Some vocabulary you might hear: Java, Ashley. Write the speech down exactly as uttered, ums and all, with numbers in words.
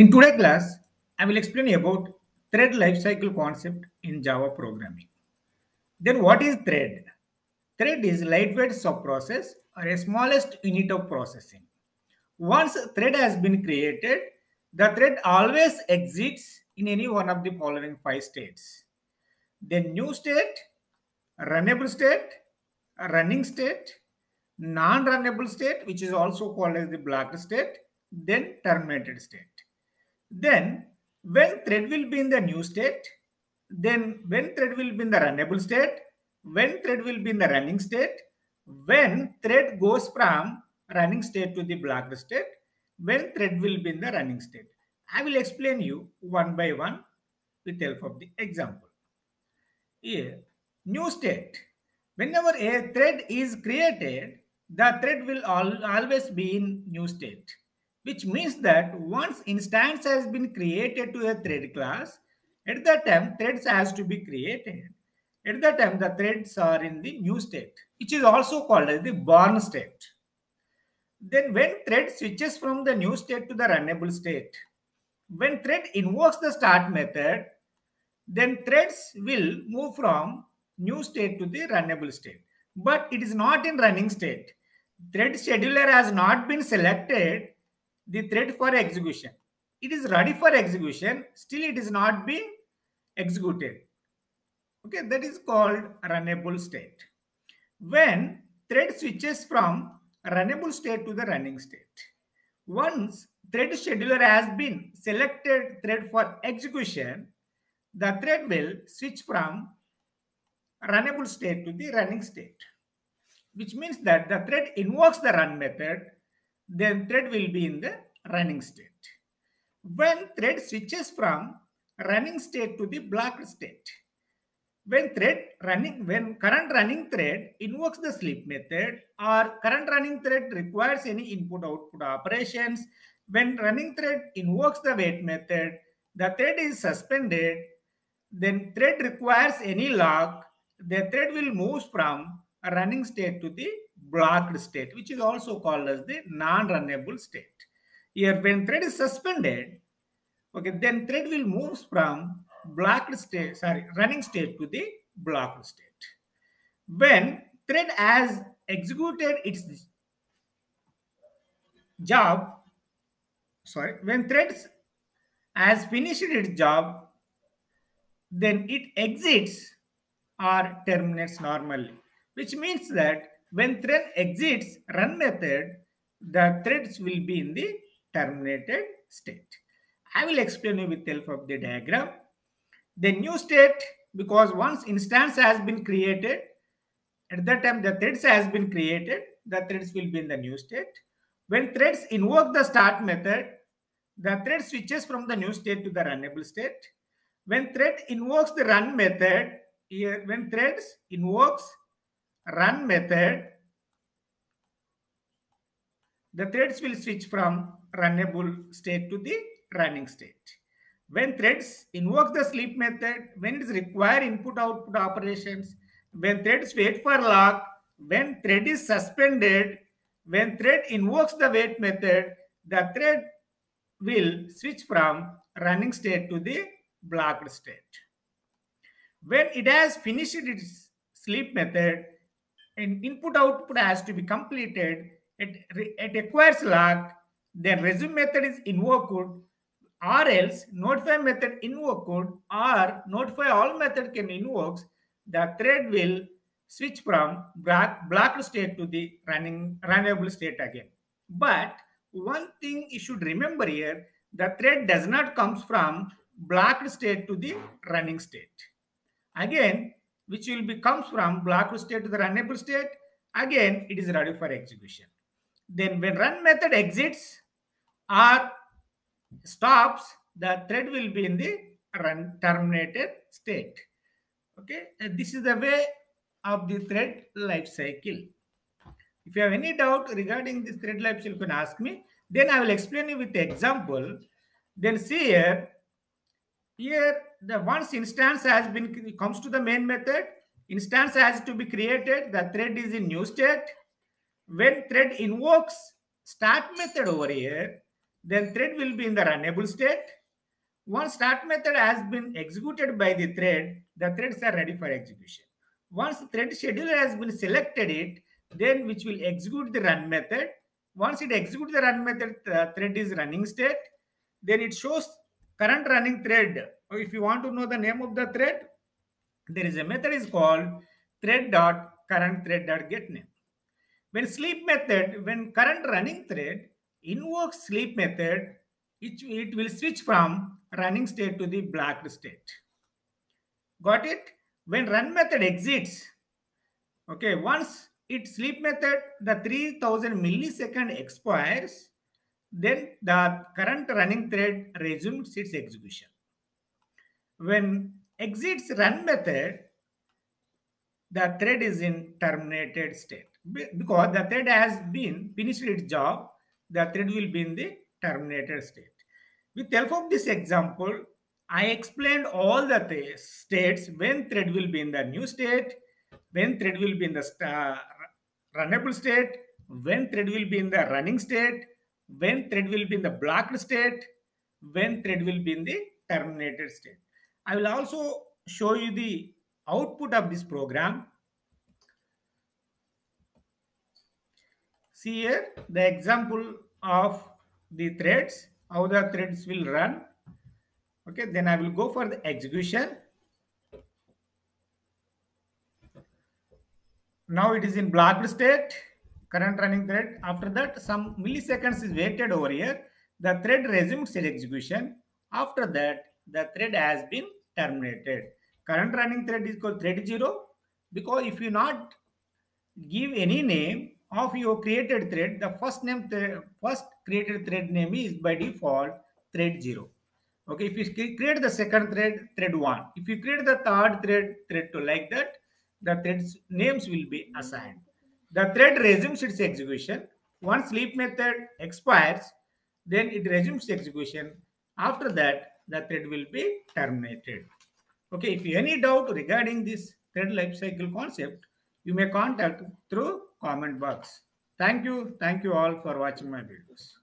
In today's class, I will explain about thread lifecycle concept in Java programming. Then what is thread? Thread is lightweight sub-process or a smallest unit of processing. Once a thread has been created, the thread always exits in any one of the following five states. The new state, runnable state, running state, non-runnable state, which is also called as the blocked state, then terminated state. Then when thread will be in the new state, then when thread will be in the runnable state, when thread will be in the running state, when thread goes from running state to the blocked state, when thread will be in the running state. I will explain you one by one with help of the example. Here, new state. Whenever a thread is created, the thread will al- always be in new state, which means that once instance has been created to a thread class, at that time threads has to be created. At that time the threads are in the new state, which is also called as the born state. Then when thread switches from the new state to the runnable state, when thread invokes the start method, then threads will move from new state to the runnable state. But it is not in running state. Thread scheduler has not been selected the thread for execution. It is ready for execution, still it is not being executed. Okay, that is called runnable state. When thread switches from runnable state to the running state, once thread scheduler has been selected thread for execution, the thread will switch from runnable state to the running state, which means that the thread invokes the run method, then thread will be in the running state. When thread switches from running state to the blocked state, when thread running, when current running thread invokes the sleep method, or current running thread requires any input-output operations, when running thread invokes the wait method, the thread is suspended, then thread requires any log, the thread will move from a running state to the blocked state, which is also called as the non-runnable state. Here, when thread is suspended, okay, then thread will move from blocked state, sorry, running state to the blocked state. When thread has executed its job, sorry, when thread has finished its job, then it exits or terminates normally, which means that when thread exits run method, the threads will be in the terminated state. I will explain you with the help of the diagram. The new state, because once instance has been created, at that time the threads has been created, the threads will be in the new state. When threads invoke the start method, the thread switches from the new state to the runnable state. When thread invokes the run method, here when threads invokes run method, the threads will switch from runnable state to the running state. When threads invoke the sleep method, when it is required input-output operations, when threads wait for log, when thread is suspended, when thread invokes the wait method, the thread will switch from running state to the blocked state. When it has finished its sleep method, an input-output has to be completed. It, it acquires log, then resume method is invoked, or else notify method invoked, or notify all method can invoke, the thread will switch from block, blocked state to the running runnable state again. But one thing you should remember here, the thread does not come from blocked state to the running state. Again, which will be comes from blocked state to the runnable state, again it is ready for execution. Then when run method exits or stops, the thread will be in the run terminated state. Okay, and this is the way of the thread life cycle. If you have any doubt regarding this thread life cycle, you can ask me. Then I will explain you with the example. Then see here, here the once instance has been comes to the main method, instance has to be created, the thread is in new state. When thread invokes start method over here, then thread will be in the runnable state. Once start method has been executed by the thread, the threads are ready for execution. Once thread scheduler has been selected it, then which will execute the run method. Once it executes the run method, the thread is running state. Then it shows current running thread. If you want to know the name of the thread, there is a method is called thread dot current thread dot get name. When sleep method, when current running thread invokes sleep method, it, it will switch from running state to the blocked state. Got it? When run method exits, okay, once it sleep method, the three thousand millisecond expires, then the current running thread resumes its execution. When exits run method, the thread is in terminated state. Because the thread has been finished its job, the thread will be in the terminated state. With the help of this example, I explained all the th states when thread will be in the new state, when thread will be in the uh, runnable state, when thread will be in the running state, when thread will be in the blocked state, when thread will be in the terminated state. I will also show you the output of this program. See here the example of the threads, how the threads will run. Okay, then I will go for the execution. Now it is in blocked state, current running thread. After that, some milliseconds is waited over here. The thread resumes its execution. After that, the thread has been terminated. Current running thread is called thread zero, because if you not give any name of your created thread, the first name th first created thread name is by default thread zero. Okay, if you create the second thread, thread one. If you create the third thread, thread two, like that, the threads names will be assigned. The thread resumes its execution. Once sleep method expires, then it resumes execution. After that, the thread will be terminated. Okay, if you have any doubt regarding this thread lifecycle concept, you may contact through comment box. Thank you. Thank you all for watching my videos.